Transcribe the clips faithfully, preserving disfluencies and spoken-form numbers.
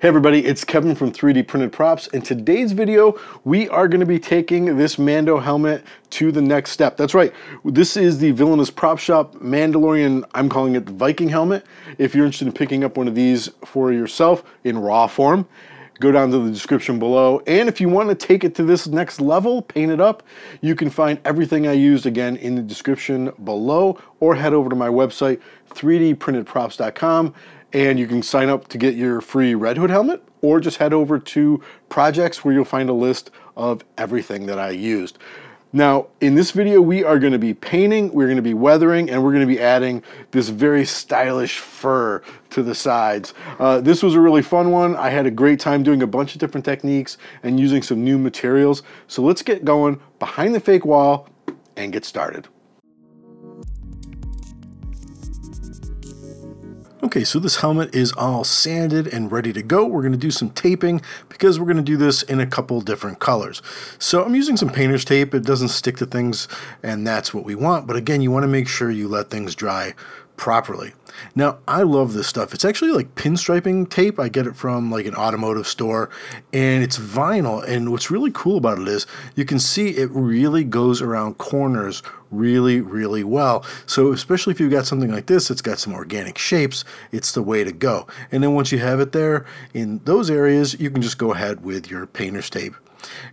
Hey everybody, it's Kevin from three D Printed Props. In today's video, we are gonna be taking this Mando helmet to the next step. That's right, this is the Villainous Prop Shop Mandalorian, I'm calling it the Viking helmet. If you're interested in picking up one of these for yourself in raw form, go down to the description below. And if you want to take it to this next level, paint it up, you can find everything I used again in the description below, or head over to my website, three D printed props dot com, and you can sign up to get your free Red Hood helmet, or just head over to projects where you'll find a list of everything that I used. Now, in this video, we are going to be painting, we're going to be weathering, and we're going to be adding this very stylish fur to the sides. Uh, this was a really fun one. I had a great time doing a bunch of different techniques and using some new materials. So let's get going behind the fake wall and get started. Okay, so this helmet is all sanded and ready to go. We're gonna do some taping because we're gonna do this in a couple different colors. So I'm using some painter's tape. It doesn't stick to things, and that's what we want. But again, you wanna make sure you let things dry properly. Now, I love this stuff. It's actually like pinstriping tape. I get it from like an automotive store, and it's vinyl. And what's really cool about it is you can see it really goes around corners really, really well. So especially if you've got something like this, it's got some organic shapes, it's the way to go. And then once you have it there in those areas, you can just go ahead with your painter's tape.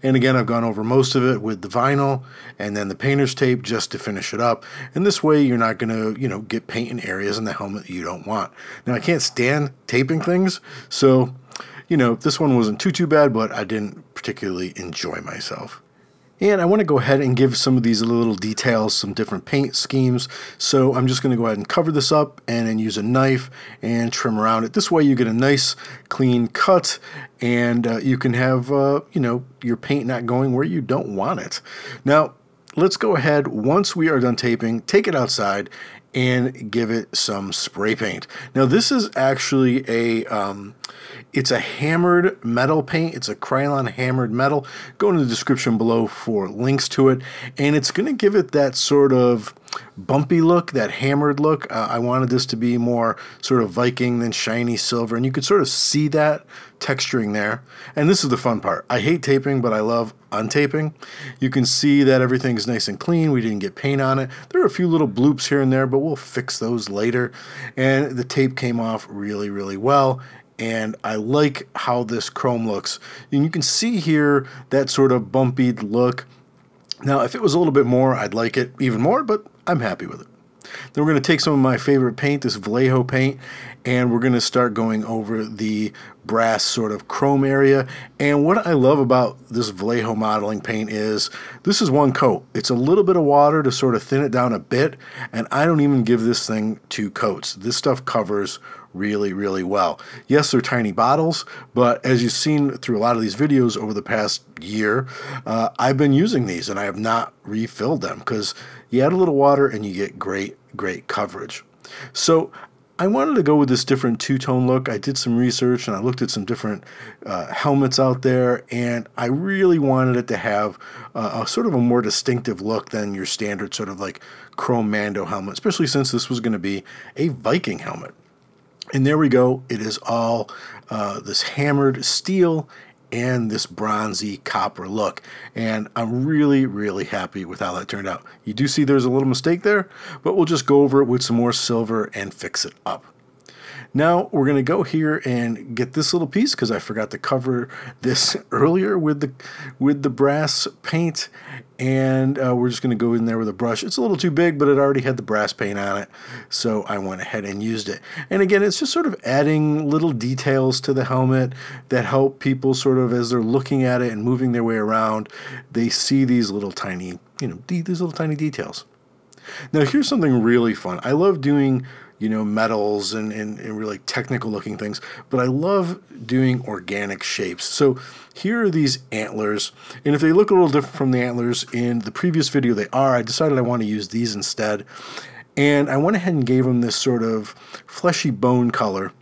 And again, I've gone over most of it with the vinyl and then the painter's tape just to finish it up. And this way you're not going to, you know, get paint in areas in the helmet you don't want. Now, I can't stand taping things, so, you know, this one wasn't too, too bad, but I didn't particularly enjoy myself. And I want to go ahead and give some of these little details some different paint schemes. So I'm just going to go ahead and cover this up and then use a knife and trim around it. This way you get a nice clean cut, and uh, you can have, uh, you know, your paint not going where you don't want it. Now, let's go ahead, once we are done taping, take it outside and give it some spray paint. Now, this is actually a, um, it's a hammered metal paint. It's a Krylon hammered metal. Go in the description below for links to it. And it's going to give it that sort of bumpy look, that hammered look. Uh, I wanted this to be more sort of Viking than shiny silver, and you could sort of see that texturing there. And this is the fun part. I hate taping, but I love untaping. You can see that everything's nice and clean. We didn't get paint on it. There are a few little bloops here and there, but we'll fix those later. And the tape came off really, really well. And I like how this chrome looks. And you can see here that sort of bumpy look. Now, if it was a little bit more, I'd like it even more, but I'm happy with it. Then we're going to take some of my favorite paint, this Vallejo paint, and we're going to start going over the brass sort of chrome area. And what I love about this Vallejo modeling paint is this is one coat. It's a little bit of water to sort of thin it down a bit, and I don't even give this thing two coats. This stuff covers really, really well. Yes, they're tiny bottles, but as you've seen through a lot of these videos over the past year, uh, I've been using these and I have not refilled them because you add a little water and you get great, great coverage. So I wanted to go with this different two-tone look. I did some research and I looked at some different uh, helmets out there, and I really wanted it to have uh, a sort of a more distinctive look than your standard sort of like chrome Mando helmet, especially since this was going to be a Viking helmet. And there we go. It is all uh, this hammered steel and this bronzy copper look. And I'm really, really happy with how that turned out. You do see there's a little mistake there, but we'll just go over it with some more silver and fix it up. Now we're going to go here and get this little piece because I forgot to cover this earlier with the with the brass paint, and uh, we're just going to go in there with a brush. It's a little too big, but it already had the brass paint on it, so I went ahead and used it. And again, it's just sort of adding little details to the helmet that help people sort of as they're looking at it and moving their way around, they see these little tiny, you know, these little tiny details. Now here's something really fun. I love doing, you know, metals and, and, and really technical looking things, but I love doing organic shapes. So here are these antlers, and if they look a little different from the antlers in the previous video, they are. I decided I want to use these instead, and I went ahead and gave them this sort of fleshy bone color.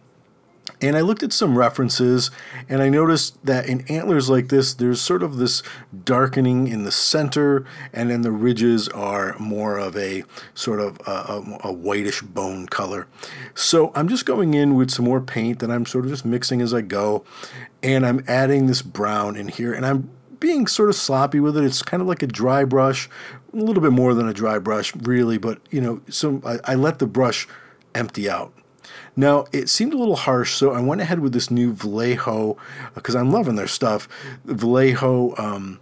And I looked at some references, and I noticed that in antlers like this, there's sort of this darkening in the center, and then the ridges are more of a sort of a, a, a whitish bone color. So I'm just going in with some more paint that I'm sort of just mixing as I go, and I'm adding this brown in here, and I'm being sort of sloppy with it. It's kind of like a dry brush, a little bit more than a dry brush, really, but, you know, so I, I let the brush empty out. Now, it seemed a little harsh, so I went ahead with this new Vallejo, because I'm loving their stuff, Vallejo um,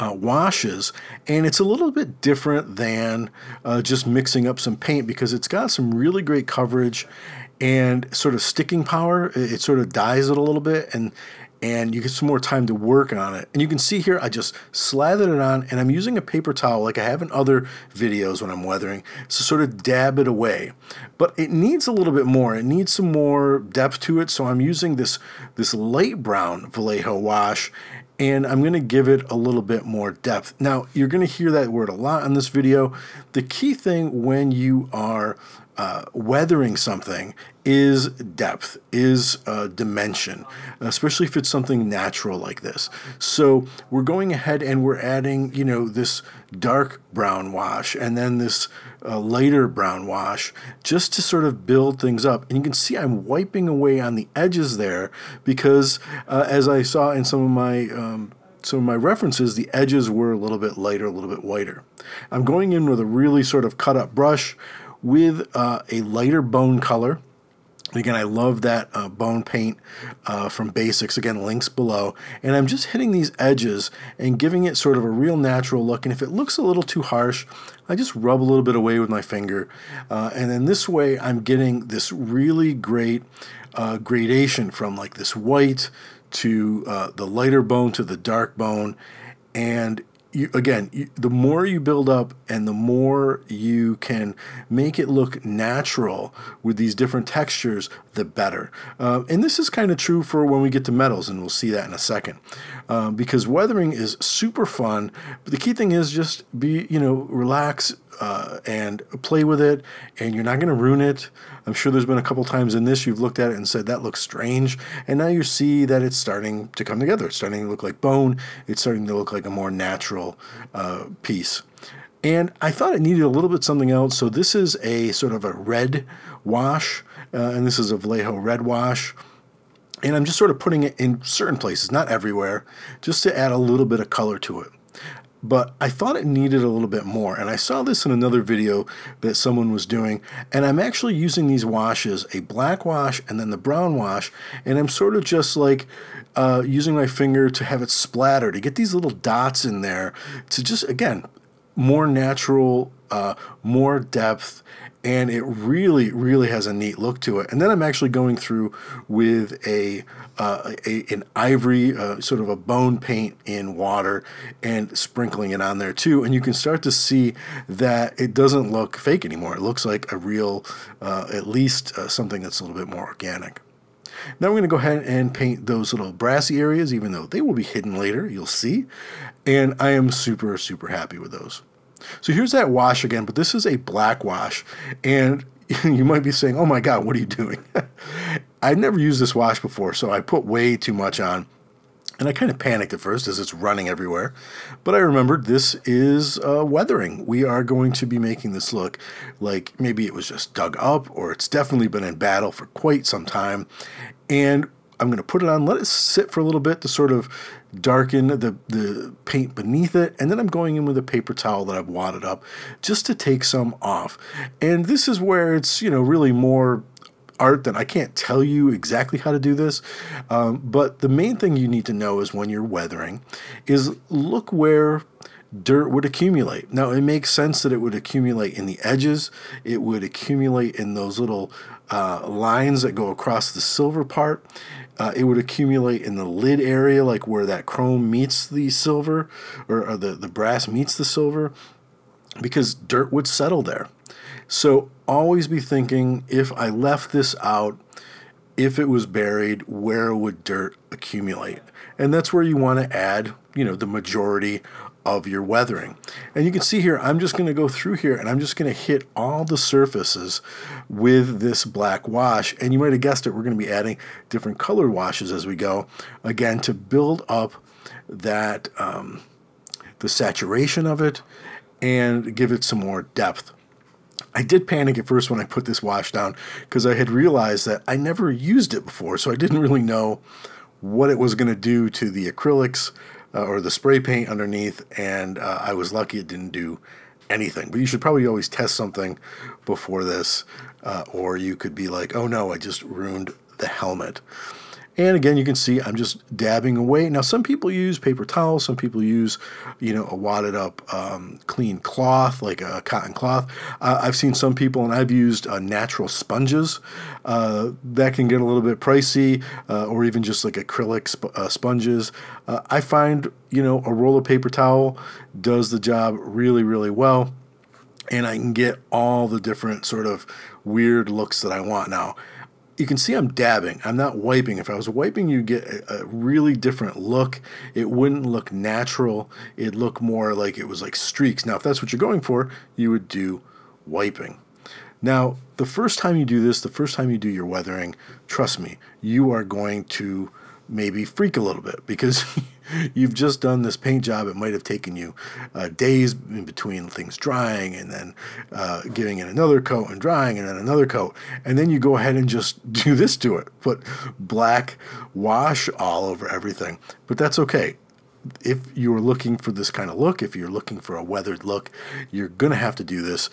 uh, washes, and it's a little bit different than uh, just mixing up some paint, because it's got some really great coverage and sort of sticking power. It, it sort of dyes it a little bit, and and you get some more time to work on it. And you can see here, I just slathered it on, and I'm using a paper towel like I have in other videos when I'm weathering, so sort of dab it away. But it needs a little bit more. It needs some more depth to it, so I'm using this, this light brown Vallejo wash, and I'm gonna give it a little bit more depth. Now, you're gonna hear that word a lot on this video. The key thing when you are Uh, weathering something is depth, is uh, dimension, especially if it's something natural like this. So we're going ahead and we're adding, you know, this dark brown wash and then this uh, lighter brown wash just to sort of build things up. And you can see I'm wiping away on the edges there because uh, as I saw in some of my um, So my references, the edges were a little bit lighter, a little bit whiter. I'm going in with a really sort of cut up brush with uh, a lighter bone color. Again, I love that uh, bone paint uh, from Basics. Again, links below. And I'm just hitting these edges and giving it sort of a real natural look. And if it looks a little too harsh, I just rub a little bit away with my finger. Uh, and then this way, I'm getting this really great uh, gradation from like this white to uh, the lighter bone to the dark bone. And You, again, you, the more you build up and the more you can make it look natural with these different textures, the better. Uh, and this is kind of true for when we get to metals, and we'll see that in a second. Um, because weathering is super fun, but the key thing is just be, you know, relax uh, and play with it, and you're not going to ruin it. I'm sure there's been a couple times in this you've looked at it and said, that looks strange. And now you see that it's starting to come together. It's starting to look like bone. It's starting to look like a more natural uh, piece. And I thought it needed a little bit something else. So this is a sort of a red wash, uh, and this is a Vallejo red wash. And I'm just sort of putting it in certain places, not everywhere, just to add a little bit of color to it. But I thought it needed a little bit more, and I saw this in another video that someone was doing, and I'm actually using these washes, a black wash and then the brown wash, and I'm sort of just like uh, using my finger to have it splatter, to get these little dots in there, to just, again, more natural, uh, more depth, and it really, really has a neat look to it. And then I'm actually going through with a, uh, a an ivory, uh, sort of a bone paint in water and sprinkling it on there too. And you can start to see that it doesn't look fake anymore. It looks like a real, uh, at least uh, something that's a little bit more organic. Now we're going to go ahead and paint those little brassy areas, even though they will be hidden later, you'll see. And I am super, super happy with those. So here's that wash again, but this is a black wash, and you might be saying, oh my God, what are you doing? I've never used this wash before, so I put way too much on, and I kind of panicked at first as it's running everywhere, but I remembered this is uh, weathering. We are going to be making this look like maybe it was just dug up, or it's definitely been in battle for quite some time, and I'm going to put it on, let it sit for a little bit to sort of darken the, the paint beneath it, and then I'm going in with a paper towel that I've wadded up just to take some off. And this is where it's, you know, really more art than I can't tell you exactly how to do this, um, but the main thing you need to know is when you're weathering is look where dirt would accumulate. Now, it makes sense that it would accumulate in the edges. It would accumulate in those little uh, lines that go across the silver part. Uh, it would accumulate in the lid area, like where that chrome meets the silver, or, or the, the brass meets the silver, because dirt would settle there. So always be thinking, if I left this out, if it was buried, where would dirt accumulate? And that's where you want to add, you know, the majority of your weathering. And you can see here, I'm just going to go through here and I'm just going to hit all the surfaces with this black wash. And you might have guessed it, we're going to be adding different colored washes as we go, again, to build up that um, the saturation of it and give it some more depth. I did panic at first when I put this wash down because I had realized that I never used it before, so I didn't really know what it was going to do to the acrylics uh, or the spray paint underneath, and uh, I was lucky it didn't do anything. But you should probably always test something before this, uh, or you could be like, oh no, I just ruined the helmet. And again, you can see I'm just dabbing away. Now, some people use paper towels. Some people use, you know, a wadded up um, clean cloth, like a cotton cloth. Uh, I've seen some people, and I've used uh, natural sponges. Uh, that can get a little bit pricey, uh, or even just like acrylic sp uh, sponges. Uh, I find, you know, a roll of paper towel does the job really, really well. And I can get all the different sort of weird looks that I want now. You can see I'm dabbing. I'm not wiping. If I was wiping, you'd get a, a really different look. It wouldn't look natural. It'd look more like it was like streaks. Now, if that's what you're going for, you would do wiping. Now, the first time you do this, the first time you do your weathering, trust me, you are going to maybe freak a little bit because you've just done this paint job. It might have taken you uh, days in between things drying and then uh, giving it another coat and drying and then another coat. And then you go ahead and just do this to it, put black wash all over everything. But that's okay. If you're looking for this kind of look, if you're looking for a weathered look, you're going to have to do this.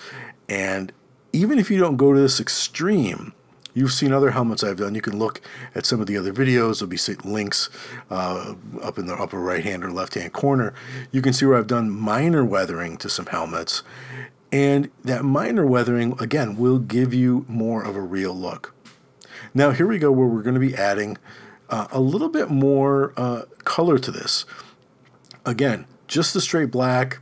And even if you don't go to this extreme, you've seen other helmets I've done. You can look at some of the other videos. There'll be links uh, up in the upper right-hand or left-hand corner. You can see where I've done minor weathering to some helmets. And that minor weathering, again, will give you more of a real look. Now, here we go where we're going to be adding uh, a little bit more uh, color to this. Again, just the straight black.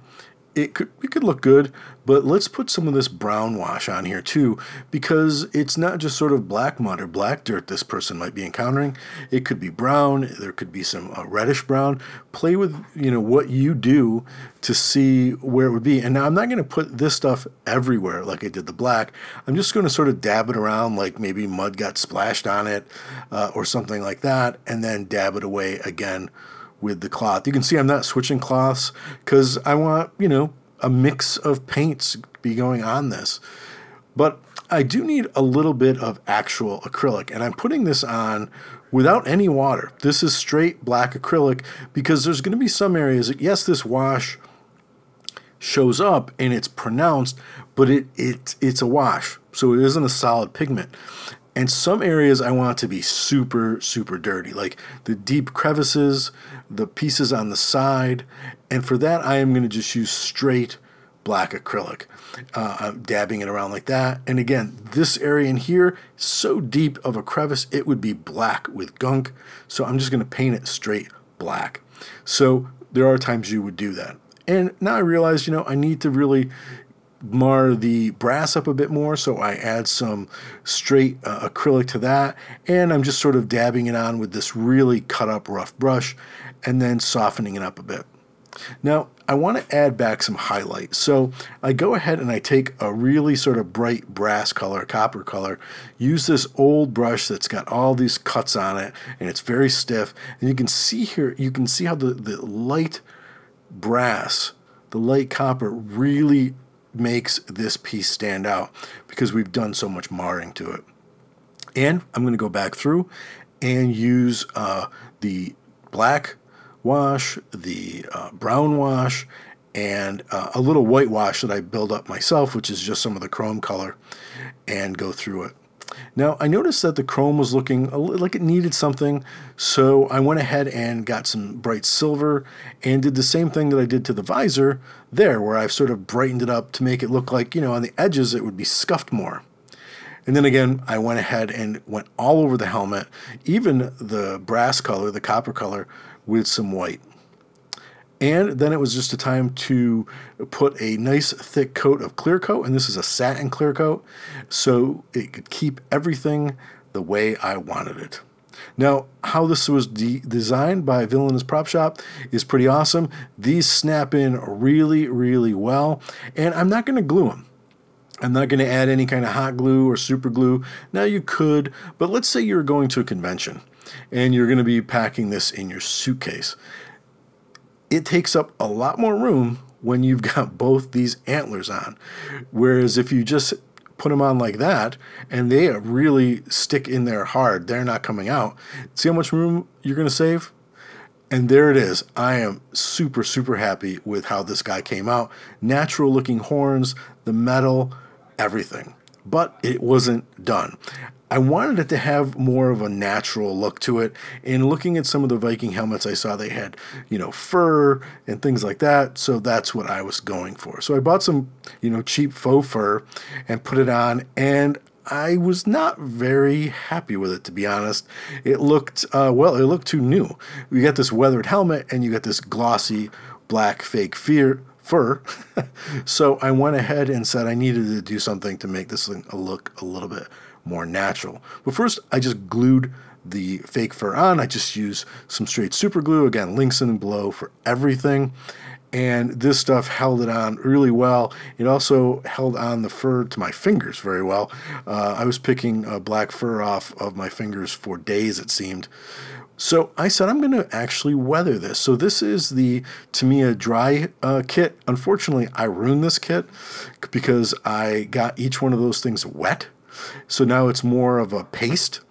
It could, it could look good, but let's put some of this brown wash on here too, because it's not just sort of black mud or black dirt this person might be encountering. It could be brown. There could be some uh, reddish brown. Play with, you know, what you do to see where it would be. And now I'm not going to put this stuff everywhere like I did the black. I'm just going to sort of dab it around like maybe mud got splashed on it uh, or something like that, and then dab it away again with the cloth. You can see I'm not switching cloths because I want, you know, a mix of paints be going on this. But I do need a little bit of actual acrylic, and I'm putting this on without any water. This is straight black acrylic because there's going to be some areas that, yes, this wash shows up and it's pronounced, but it, it it's a wash, so it isn't a solid pigment. And some areas I want to be super, super dirty, like the deep crevices, the pieces on the side. And for that, I am going to just use straight black acrylic. Uh, I'm dabbing it around like that. And again, this area in here, so deep of a crevice, it would be black with gunk. So I'm just going to paint it straight black. So there are times you would do that. And now I realize, you know, I need to really mar the brass up a bit more, so I add some straight uh, acrylic to that, and I'm just sort of dabbing it on with this really cut up rough brush and then softening it up a bit. Now I want to add back some highlight, so I go ahead and I take a really sort of bright brass color, copper color, use this old brush that's got all these cuts on it and it's very stiff, and you can see here, you can see how the, the light brass, the light copper really makes this piece stand out because we've done so much marring to it. And I'm going to go back through and use uh, the black wash, the uh, brown wash, and uh, a little white wash that I build up myself, which is just some of the chrome color, and go through it. Now, I noticed that the chrome was looking like it needed something, so I went ahead and got some bright silver and did the same thing that I did to the visor there, where I've sort of brightened it up to make it look like, you know, on the edges it would be scuffed more. And then again, I went ahead and went all over the helmet, even the brass color, the copper color, with some white. And then it was just a time to put a nice thick coat of clear coat, and this is a satin clear coat, so it could keep everything the way I wanted it. Now, how this was de designed by Villainous Prop Shop is pretty awesome. These snap in really, really well, and I'm not going to glue them. I'm not going to add any kind of hot glue or super glue. Now you could, but let's say you're going to a convention and you're going to be packing this in your suitcase. It takes up a lot more room when you've got both these antlers on, whereas if you just put them on like that and they really stick in there hard, they're not coming out. See how much room you're going to save? And there it is. I am super, super happy with how this guy came out. Natural looking horns, the metal, everything. But it wasn't done. I wanted it to have more of a natural look to it. And looking at some of the Viking helmets I saw, they had, you know, fur and things like that. So that's what I was going for. So I bought some, you know, cheap faux fur and put it on, and I was not very happy with it, to be honest. It looked, uh, well, it looked too new. You got this weathered helmet, and you got this glossy black fake fear, fur. So I went ahead and said I needed to do something to make this thing look a little bit more natural. But first, I just glued the fake fur on. I just used some straight super glue. Again, links in below for everything. And this stuff held it on really well. It also held on the fur to my fingers very well. Uh, I was picking uh, black fur off of my fingers for days, it seemed. So I said, I'm going to actually weather this. So this is the Tamiya dry uh, kit. Unfortunately, I ruined this kit because I got each one of those things wet. So now it's more of a paste.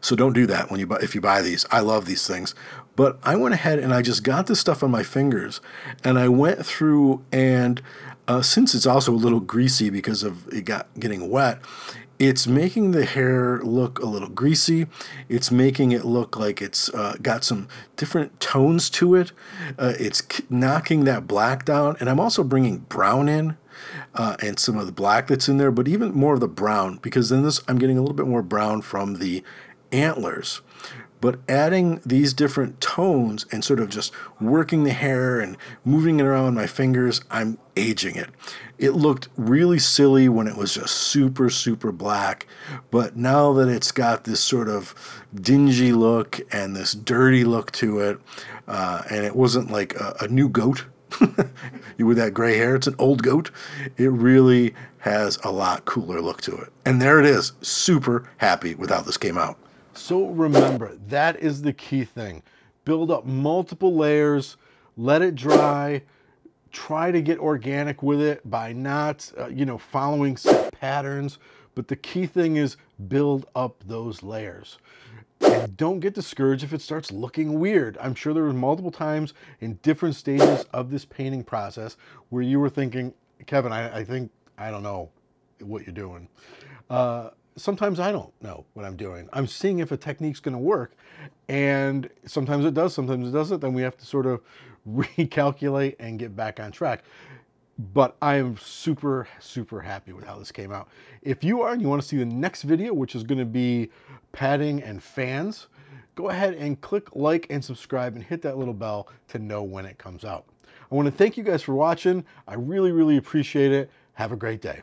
So don't do that when you buy, if you buy these. I love these things. But I went ahead and I just got this stuff on my fingers, and I went through, and uh, since it's also a little greasy because of it got getting wet, it's making the hair look a little greasy. It's making it look like it's uh, got some different tones to it. Uh, it's knocking that black down, and I'm also bringing brown in. Uh, and some of the black that's in there, but even more of the brown, because then this I'm getting a little bit more brown from the antlers. But adding these different tones and sort of just working the hair and moving it around with my fingers, I'm aging it. It looked really silly when it was just super, super black. But now that it's got this sort of dingy look and this dirty look to it, uh, and it wasn't like a, a new goat. With that gray hair, it's an old goat. It really has a lot cooler look to it. And there it is. Super happy with how this came out. So remember, that is the key thing. Build up multiple layers, let it dry, try to get organic with it by not, uh, you know, following set patterns. But the key thing is build up those layers. And don't get discouraged if it starts looking weird. I'm sure there were multiple times in different stages of this painting process where you were thinking, Kevin, I, I think, I don't know what you're doing. Uh, sometimes I don't know what I'm doing. I'm seeing if a technique's going to work. And sometimes it does, sometimes it doesn't. Then we have to sort of recalculate and get back on track. But I am super, super happy with how this came out. If you are and you want to see the next video, which is going to be padding and fans, go ahead and click like and subscribe and hit that little bell to know when it comes out. I want to thank you guys for watching. I really, really appreciate it. Have a great day.